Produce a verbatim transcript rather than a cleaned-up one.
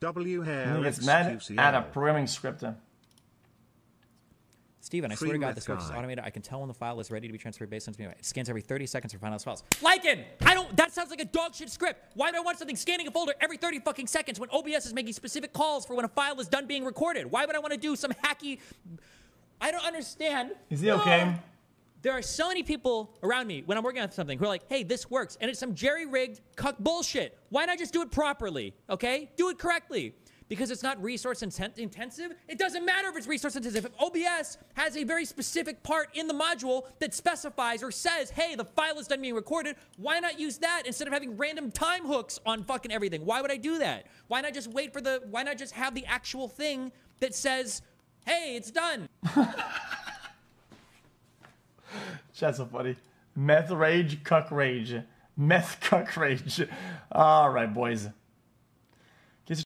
W hair. He gets mad at a programming script. Steven, I swear to God, this works is automated. I can tell when the file is ready to be transferred based on its anyway. It scans every thirty seconds for finalized files. Lycan! I don't, that sounds like a dog shit script. Why do I want something scanning a folder every thirty fucking seconds when O B S is making specific calls for when a file is done being recorded? Why would I want to do some hacky, I don't understand. Is he okay? No. There are so many people around me when I'm working on something who are like, hey, this works. And it's some jerry-rigged cuck bullshit. Why not just do it properly, okay? Do it correctly. Because it's not resource intent intensive. It doesn't matter if it's resource intensive. If O B S has a very specific part in the module that specifies or says, hey, the file is done being recorded, why not use that instead of having random time hooks on fucking everything? Why would I do that? Why not just wait for the, why not just have the actual thing that says, hey, it's done. That's so funny. Meth rage, cuck rage. Meth cuck rage. All right, boys.